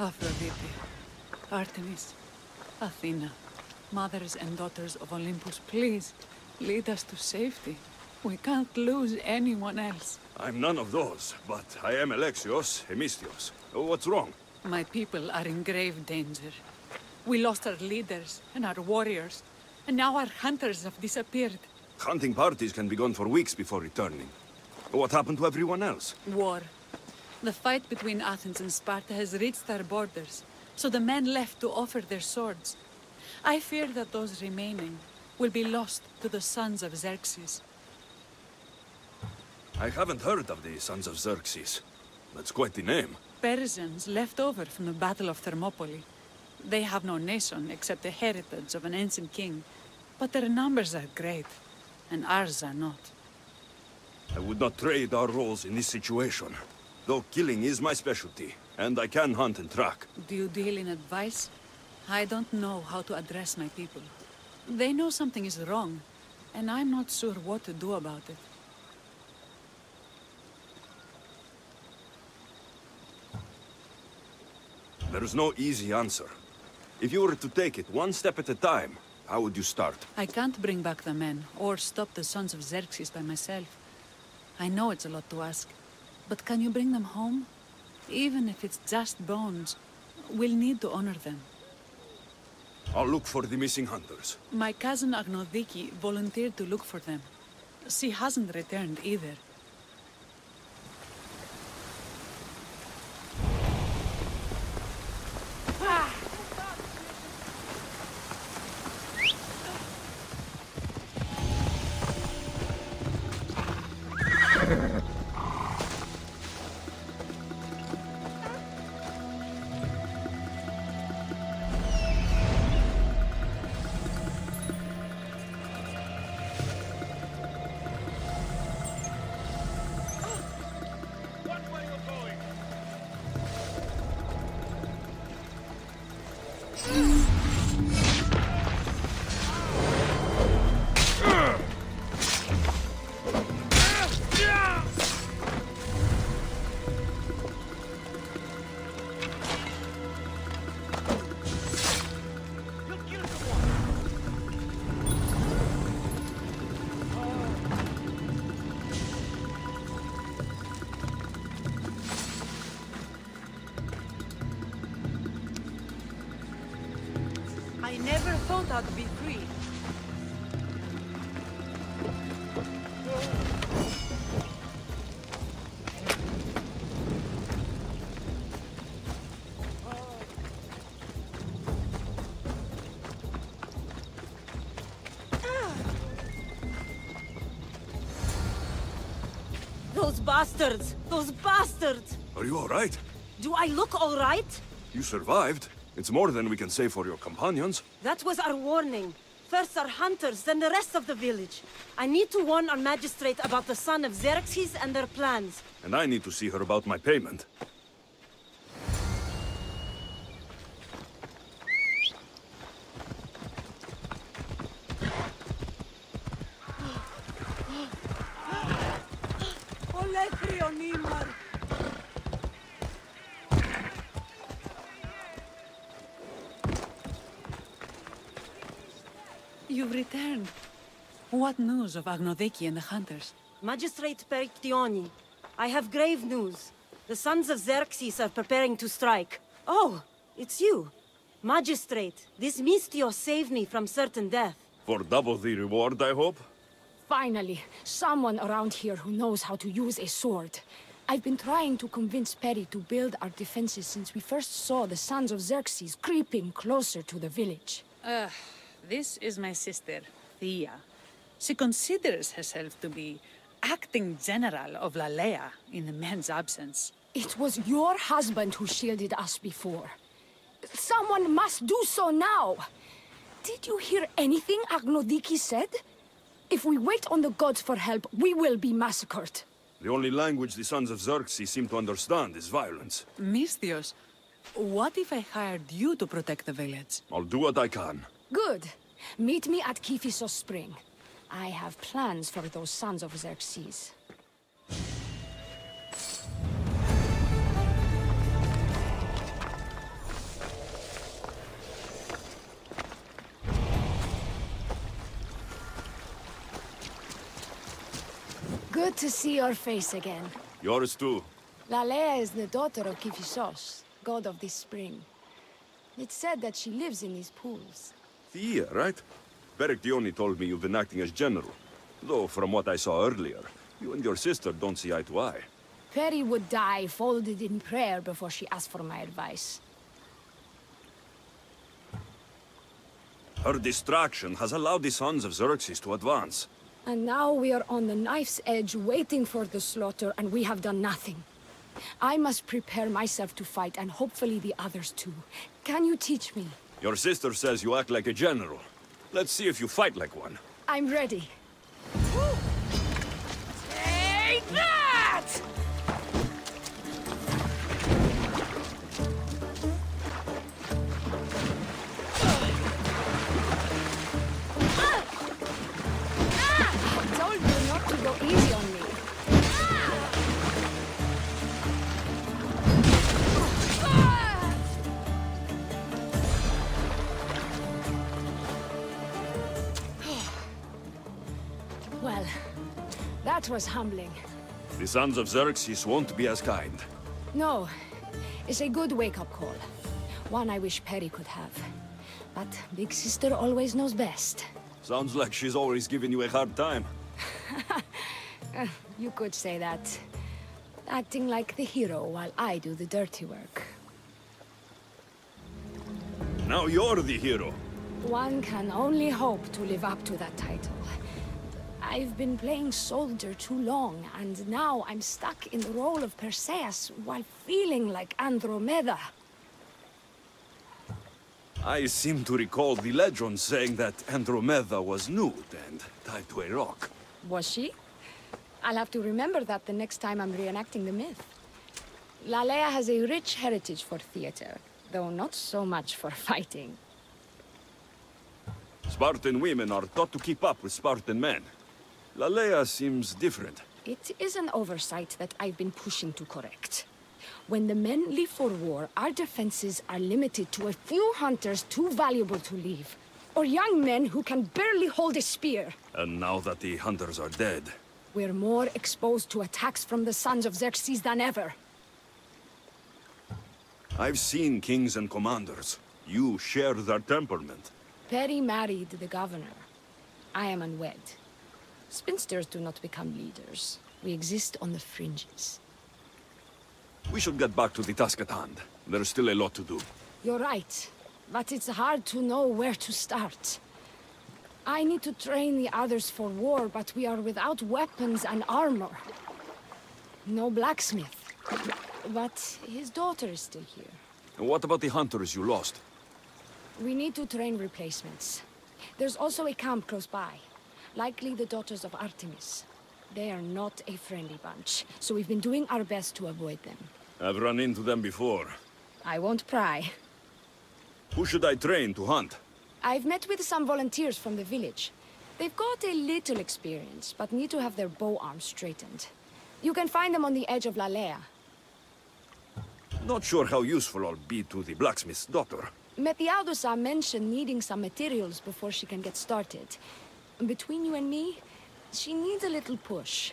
Aphrodite, Artemis, Athena, mothers and daughters of Olympus, please, lead us to safety. We can't lose anyone else. I'm none of those, but I am Alexios Hemistios. What's wrong? My people are in grave danger. We lost our leaders and our warriors, and now our hunters have disappeared. Hunting parties can be gone for weeks before returning. What happened to everyone else? War. The fight between Athens and Sparta has reached our borders, so the men left to offer their swords. I fear that those remaining will be lost to the sons of Xerxes. I haven't heard of the sons of Xerxes. That's quite the name. Persians left over from the Battle of Thermopylae. They have no nation except the heritage of an ancient king, but their numbers are great, and ours are not. I would not trade our roles in this situation, though killing is my specialty, and I can hunt and track. Do you deal in advice? I don't know how to address my people. They know something is wrong, and I'm not sure what to do about it. There's no easy answer. If you were to take it one step at a time, how would you start? I can't bring back the men, or stop the sons of Xerxes by myself. I know it's a lot to ask, but can you bring them home? Even if it's just bones, we'll need to honor them. I'll look for the missing hunters. My cousin Agnodiki volunteered to look for them. She hasn't returned either. I'd be free. Those bastards! Those bastards! Are you all right? Do I look all right? You survived. It's more than we can say for your companions. That was our warning. First our hunters, then the rest of the village. I need to warn our magistrate about the son of Xerxes and their plans. And I need to see her about my payment. You've returned. What news of Agnodiki and the hunters? Magistrate Periktione, I have grave news. The sons of Xerxes are preparing to strike. Oh, it's you. Magistrate, this Hemistios saved me from certain death. For double the reward, I hope? Finally, someone around here who knows how to use a sword. I've been trying to convince Peri to build our defenses since we first saw the sons of Xerxes creeping closer to the village. This is my sister, Thea. She considers herself to be acting general of Lalea in the men's absence. It was your husband who shielded us before. Someone must do so now! Did you hear anything Agnodiki said? If we wait on the gods for help, we will be massacred. The only language the sons of Xerxes seem to understand is violence. Hemistios, what if I hired you to protect the village? I'll do what I can. Good. Meet me at Kifisos Spring. I have plans for those sons of Xerxes. Good to see your face again. Yours too. Lalea is the daughter of Kifisos, god of this spring. It's said that she lives in these pools. Thea, right? Periktione told me you've been acting as general. Though from what I saw earlier, you and your sister don't see eye to eye. Peri would die folded in prayer before she asked for my advice. Her distraction has allowed the sons of Xerxes to advance. And now we are on the knife's edge, waiting for the slaughter, and we have done nothing. I must prepare myself to fight, and hopefully the others too. Can you teach me? Your sister says you act like a general. Let's see if you fight like one. I'm ready. Take that! I told you not to go easy on me. Well, that was humbling. The sons of Xerxes won't be as kind. No. It's a good wake-up call. One I wish Peri could have. But big sister always knows best. Sounds like she's always giving you a hard time. You could say that. Acting like the hero while I do the dirty work. Now you're the hero. One can only hope to live up to that title. I've been playing soldier too long, and now I'm stuck in the role of Perseus while feeling like Andromeda. I seem to recall the legend saying that Andromeda was nude and tied to a rock. Was she? I'll have to remember that the next time I'm reenacting the myth. Lalea has a rich heritage for theater, though not so much for fighting. Spartan women are taught to keep up with Spartan men. Lalea seems different. It is an oversight that I've been pushing to correct. When the men leave for war, our defenses are limited to a few hunters too valuable to leave, or young men who can barely hold a spear. And now that the hunters are dead... We're more exposed to attacks from the sons of Xerxes than ever. I've seen kings and commanders. You share their temperament. Peri married the governor. I am unwed. Spinsters do not become leaders. We exist on the fringes. We should get back to the task at hand. There's still a lot to do. You're right, but it's hard to know where to start. I need to train the others for war, but we are without weapons and armor. No blacksmith. But his daughter is still here. And what about the hunters you lost? We need to train replacements. There's also a camp close by. Likely the daughters of Artemis. They are not a friendly bunch, so we've been doing our best to avoid them. I've run into them before. I won't pry. Who should I train to hunt? I've met with some volunteers from the village. They've got a little experience, but need to have their bow arms straightened. You can find them on the edge of Lalea. Not sure how useful I'll be to the blacksmith's daughter. Metiadusa mentioned needing some materials before she can get started. Between you and me, she needs a little push.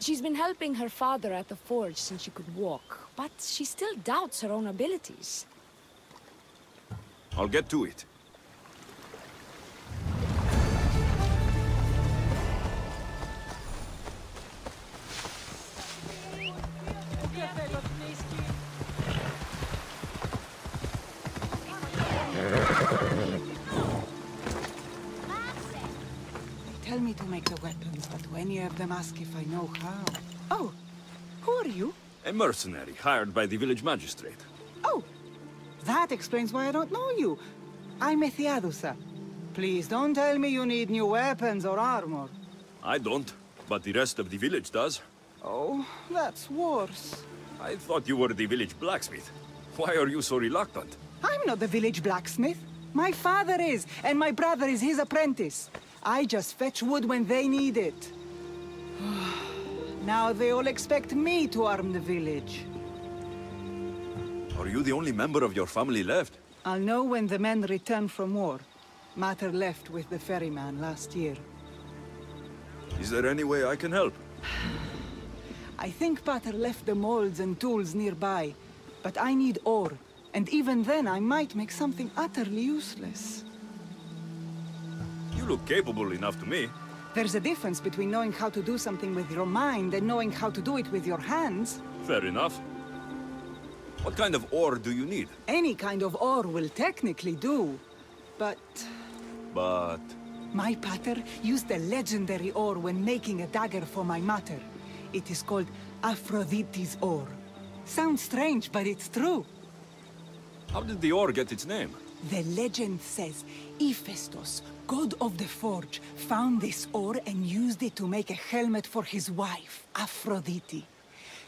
She's been helping her father at the forge since she could walk, but she still doubts her own abilities. I'll get to it. To make the weapons, but when you have them, ask if I know how. Oh, who are you? A mercenary hired by the village magistrate. Oh, that explains why I don't know you. I'm Metiadusa. Please don't tell me you need new weapons or armor. I don't, but the rest of the village does. Oh, that's worse. I thought you were the village blacksmith. Why are you so reluctant? I'm not the village blacksmith. My father is, and my brother is his apprentice. I just fetch wood when they need it. Now they all expect me to arm the village. Are you the only member of your family left? I'll know when the men return from war. Mater left with the ferryman last year. Is there any way I can help? I think Pater left the molds and tools nearby, but I need ore, and even then I might make something utterly useless. You look capable enough to me. There's a difference between knowing how to do something with your mind and knowing how to do it with your hands. Fair enough. What kind of ore do you need? Any kind of ore will technically do, but... My pater used a legendary ore when making a dagger for my mater. It is called Aphrodite's ore. Sounds strange, but it's true. How did the ore get its name? The legend says Hephaestus, god of the forge, found this ore and used it to make a helmet for his wife, Aphrodite.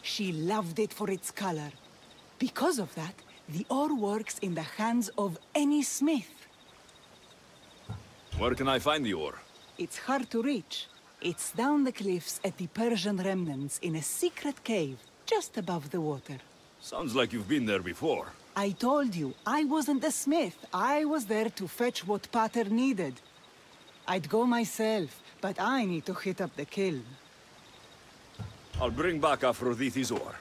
She loved it for its color. Because of that, the ore works in the hands of any smith. Where can I find the ore? It's hard to reach. It's down the cliffs at the Persian remnants in a secret cave, just above the water. Sounds like you've been there before. I told you, I wasn't a smith. I was there to fetch what Pater needed. I'd go myself, but I need to hit up the kiln. I'll bring back Aphrodite's ore.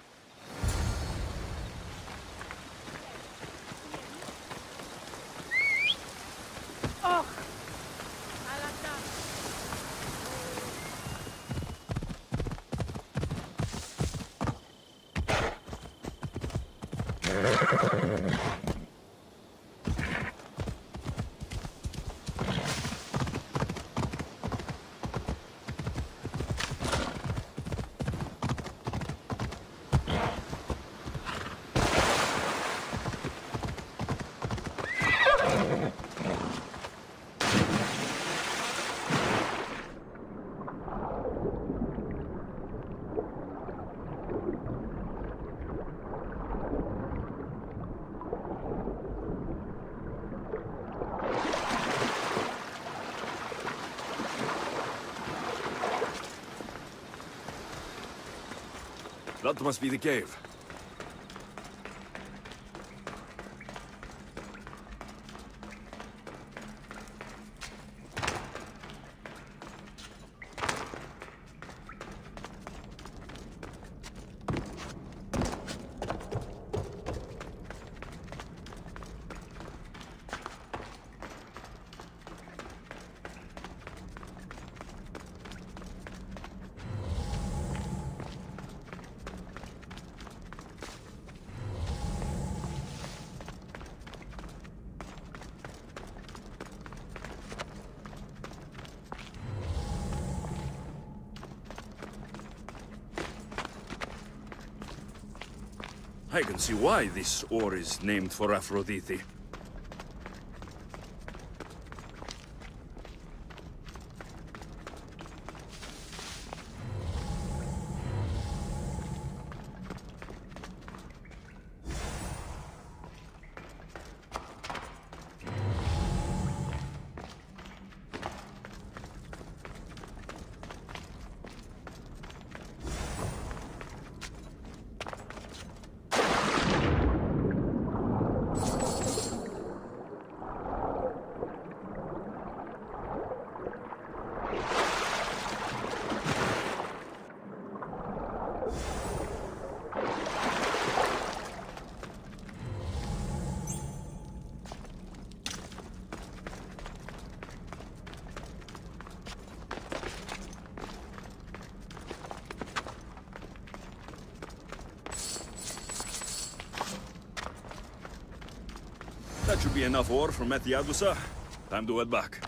Oh. That must be the cave. I can see why this ore is named for Aphrodite. Should be enough ore for Metiadusa. Time to head back.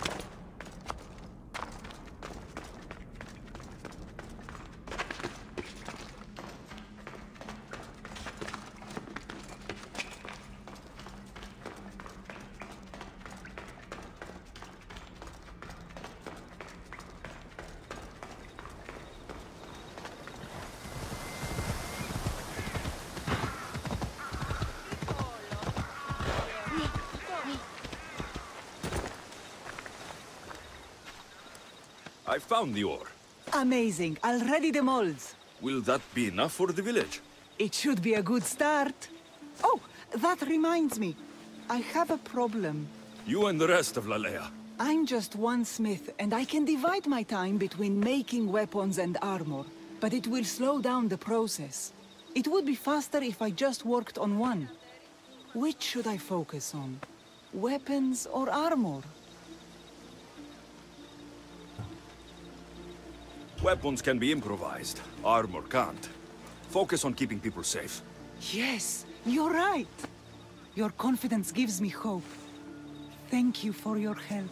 I found the ore. Amazing. I'll ready the molds. Will that be enough for the village? It should be a good start. Oh, that reminds me. I have a problem. You and the rest of Lalea. I'm just one smith, and I can divide my time between making weapons and armor. but it will slow down the process. It would be faster if I just worked on one. Which should I focus on? Weapons or armor? Weapons can be improvised. Armor can't. Focus on keeping people safe. Yes, you're right. Your confidence gives me hope. Thank you for your help.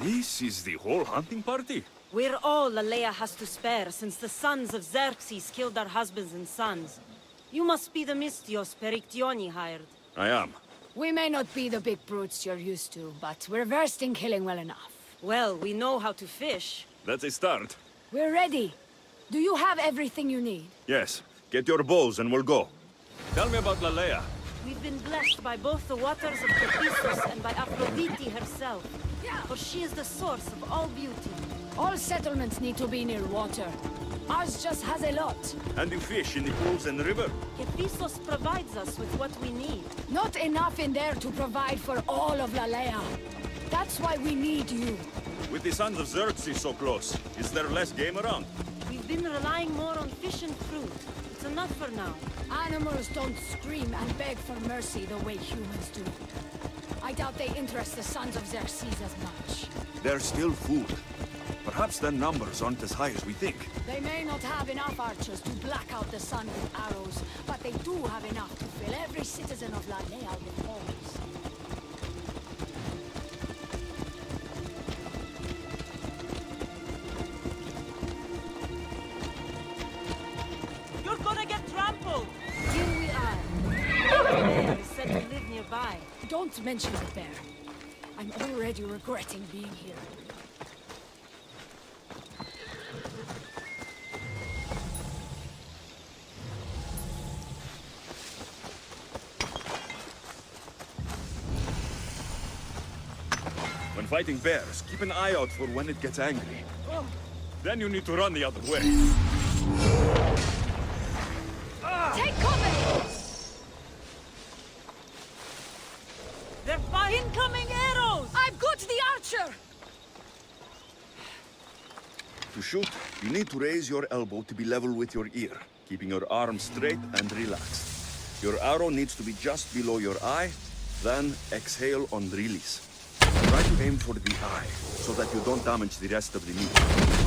This is the whole hunting party? We're all Lalea has to spare, since the sons of Xerxes killed our husbands and sons. You must be the Hemistios Periktione hired. I am. We may not be the big brutes you're used to, but we're versed in killing well enough. Well, we know how to fish. That's a start. We're ready. Do you have everything you need? Yes. Get your bows and we'll go. Tell me about Lalea. We've been blessed by both the waters of Kephisos and by Aphrodite herself, for she is the source of all beauty. All settlements need to be near water. Ours just has a lot. And you fish in the pools and river? Kephisos provides us with what we need. Not enough in there to provide for all of Lalea. That's why we need you. With the sons of Xerxes so close, is there less game around? We've been relying more on fish and fruit. It's enough for now. Animals don't scream and beg for mercy the way humans do. I doubt they interest the sons of Xerxes as much. They're still food. Perhaps their numbers aren't as high as we think. They may not have enough archers to black out the sun with arrows, but they do have enough to fill every citizen of Lalea with arms. Don't mention the bear. I'm already regretting being here. When fighting bears, keep an eye out for when it gets angry. Oh. Then you need to run the other way. Take cover! Incoming arrows! I've got the archer! To shoot, you need to raise your elbow to be level with your ear, keeping your arm straight and relaxed. Your arrow needs to be just below your eye, then exhale on release. Try to aim for the eye, so that you don't damage the rest of the meat.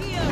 Here!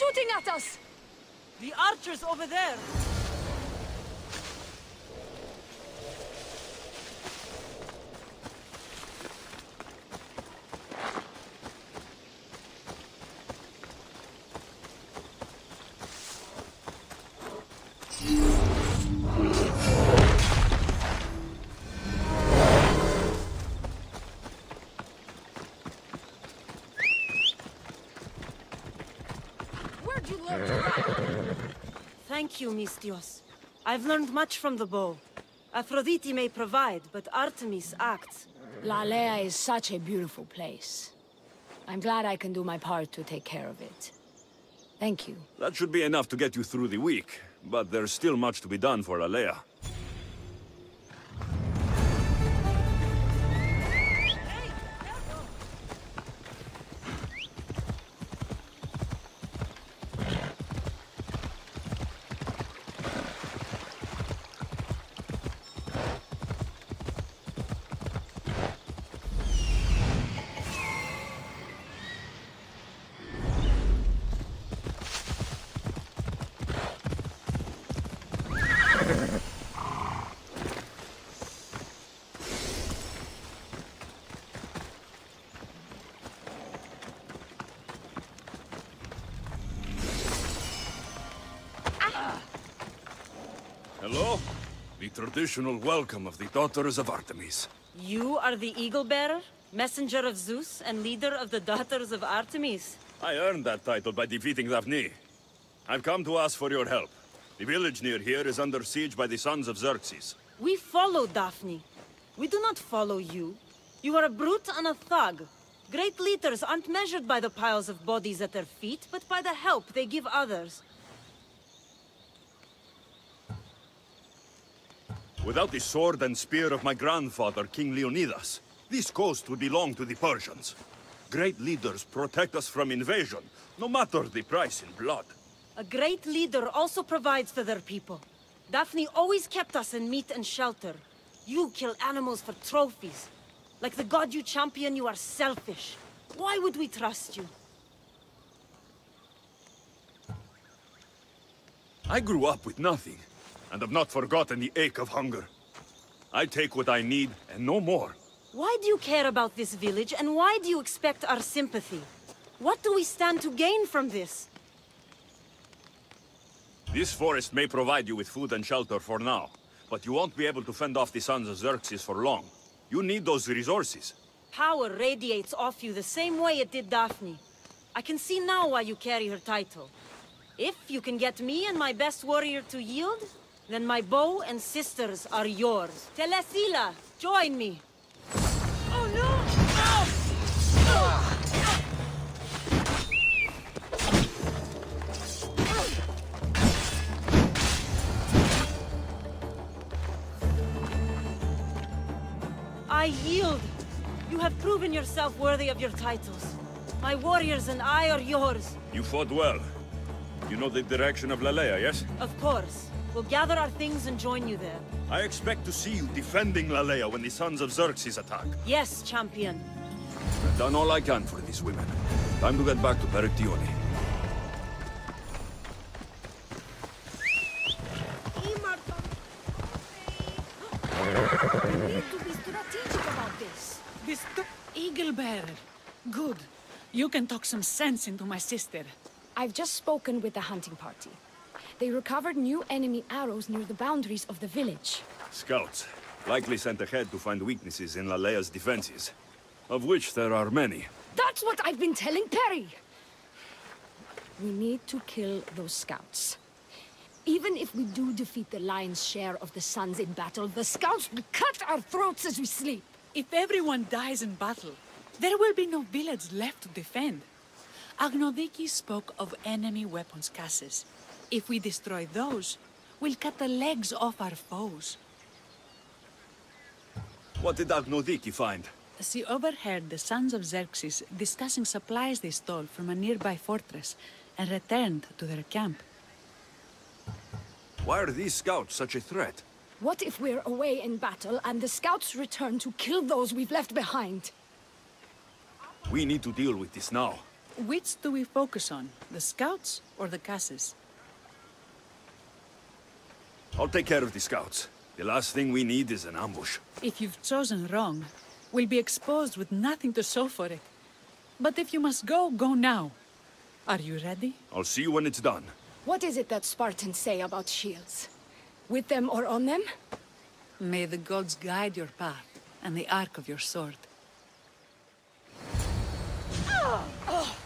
shooting at us? The archers over there! Thank you, Hemistios. I've learned much from the bow. Aphrodite may provide, but Artemis acts. Lalea is such a beautiful place. I'm glad I can do my part to take care of it. Thank you. That should be enough to get you through the week, but there's still much to be done for Lalea. Hello? The traditional welcome of the daughters of Artemis. You are the eagle-bearer, messenger of Zeus, and leader of the daughters of Artemis. I earned that title by defeating Daphne. I've come to ask for your help. The village near here is under siege by the sons of Xerxes. We follow Daphne. We do not follow you. You are a brute and a thug. Great leaders aren't measured by the piles of bodies at their feet, but by the help they give others. Without the sword and spear of my grandfather, King Leonidas, this coast would belong to the Persians. Great leaders protect us from invasion, no matter the price in blood. A great leader also provides for their people. Daphne always kept us in meat and shelter. You kill animals for trophies. Like the god you champion, you are selfish. Why would we trust you? I grew up with nothing. And have not forgotten the ache of hunger. I take what I need, and no more. Why do you care about this village, and why do you expect our sympathy? What do we stand to gain from this? This forest may provide you with food and shelter for now, but you won't be able to fend off the sons of Xerxes for long. You need those resources. Power radiates off you the same way it did Daphne. I can see now why you carry her title. If you can get me and my best warrior to yield, then my bow and sisters are yours. Telesila, join me. Oh no! Ow! Ah! I yield. You have proven yourself worthy of your titles. My warriors and I are yours. You fought well. You know the direction of Lalea, yes? Of course. We'll gather our things and join you there. I expect to see you defending Lalea when the sons of Xerxes attack. Yes, champion. I've done all I can for these women. Time to get back to Periktione. We need to be strategic about this. This eagle bearer. Good. You can talk some sense into my sister. I've just spoken with the hunting party. They recovered new enemy arrows near the boundaries of the village. Scouts, likely sent ahead to find weaknesses in Lalea's defenses, of which there are many. That's what I've been telling Perry! We need to kill those scouts. Even if we do defeat the lion's share of the sons in battle, the scouts will cut our throats as we sleep! If everyone dies in battle, there will be no village left to defend. Agnodiki spoke of enemy weapons cases. If we destroy those, we'll cut the legs off our foes. What did Agnodiki find? She overheard the sons of Xerxes discussing supplies they stole from a nearby fortress and returned to their camp. Why are these scouts such a threat? What if we're away in battle and the scouts return to kill those we've left behind? We need to deal with this now. Which do we focus on? The scouts or the Casses? I'll take care of the scouts. The last thing we need is an ambush. If you've chosen wrong, we'll be exposed with nothing to show for it. But if you must go, go now. Are you ready? I'll see you when it's done. What is it that Spartans say about shields? With them or on them? May the gods guide your path and the arc of your sword. Ah! Oh!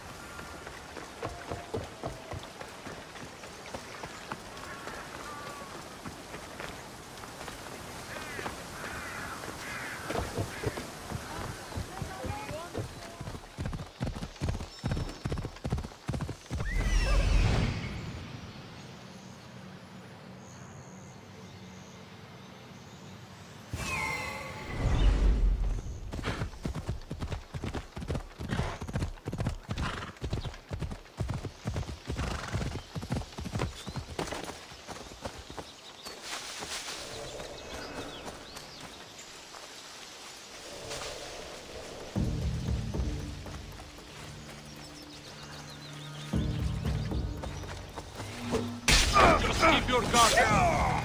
Your guard down.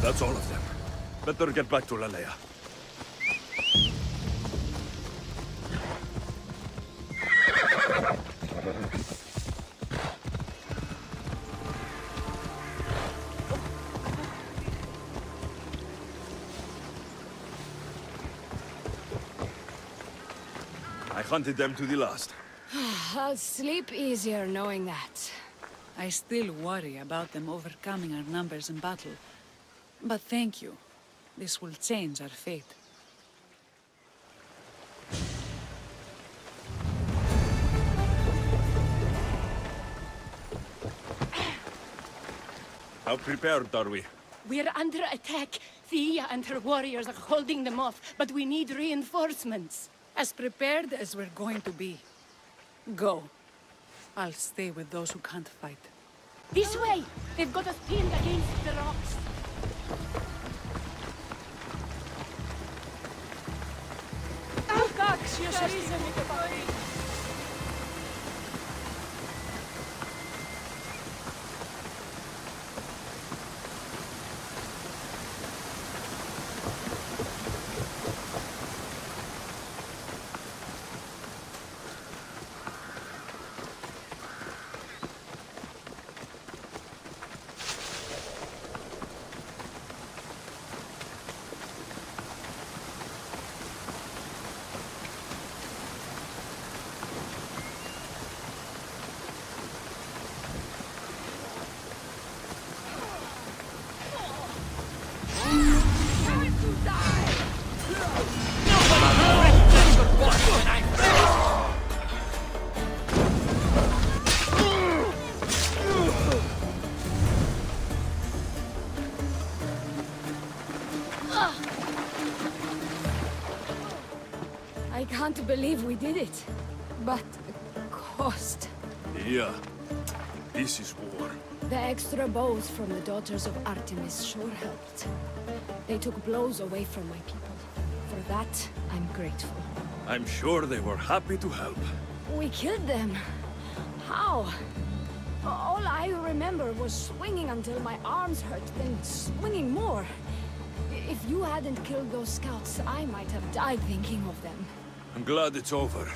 That's all of them. Better get back to Lalea. I hunted them to the last. I'll sleep easier knowing that. I still worry about them overcoming our numbers in battle. But thank you. This will change our fate. How prepared are we? We're under attack. Thea and her warriors are holding them off, but we need reinforcements. As prepared as we're going to be. Go. I'll stay with those who can't fight. This way! They've got us pinned against the rocks. can't believe we did it. But the cost... Yeah. This is war. The extra bows from the daughters of Artemis sure helped. They took blows away from my people. For that, I'm grateful. I'm sure they were happy to help. We killed them. How? All I remember was swinging until my arms hurt, then swinging more. If you hadn't killed those scouts, I might have died thinking of them. I'm glad it's over.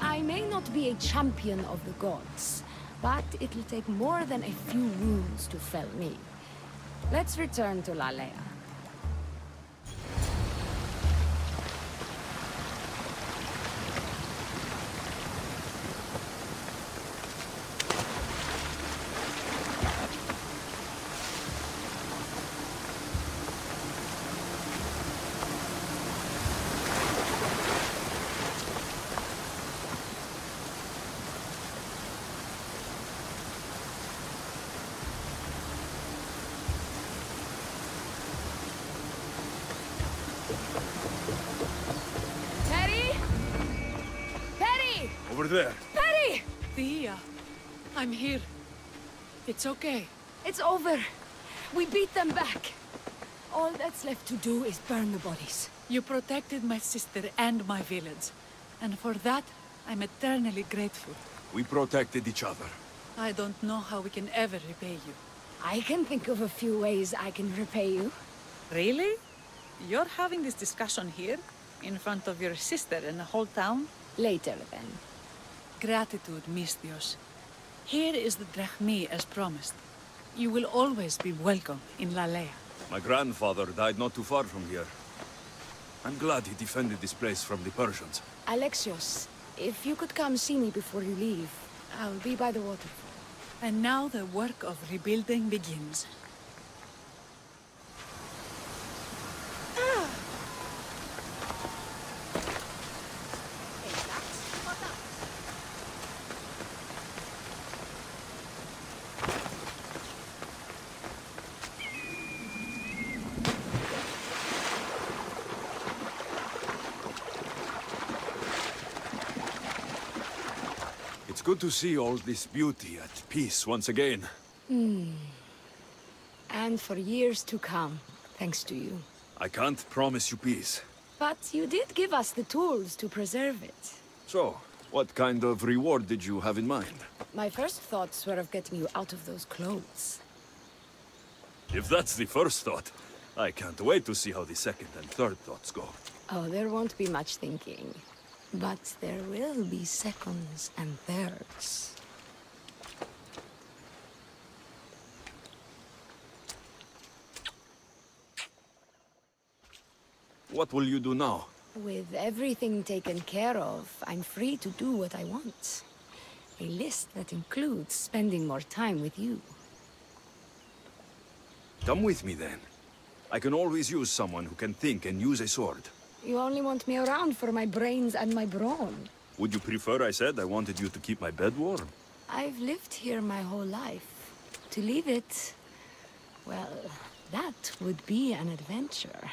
I may not be a champion of the gods, but it'll take more than a few wounds to fell me. Let's return to Lalea. There. Perry! Thea, I'm here. It's okay. It's over. We beat them back. All that's left to do is burn the bodies. You protected my sister and my village, and for that, I'm eternally grateful. We protected each other. I don't know how we can ever repay you. I can think of a few ways I can repay you. Really? You're having this discussion here? In front of your sister and the whole town? Later, then. Gratitude, Hemistios. Here is the drachmi as promised. You will always be welcome in Lalea. My grandfather died not too far from here. I'm glad he defended this place from the Persians. Alexios, if you could come see me before you leave, I'll be by the waterfall. And now the work of rebuilding begins. Good to see all this beauty at peace once again. And for years to come, thanks to you. I can't promise you peace. But you did give us the tools to preserve it. So, what kind of reward did you have in mind? My first thoughts were of getting you out of those clothes. If that's the first thought, I can't wait to see how the second and third thoughts go. Oh, there won't be much thinking. But there will be seconds and thirds. What will you do now? With everything taken care of, I'm free to do what I want. A list that includes spending more time with you. Come with me, then. I can always use someone who can think and use a sword. You only want me around for my brains and my brawn. Would you prefer I said I wanted you to keep my bed warm? I've lived here my whole life. To leave it... well, that would be an adventure.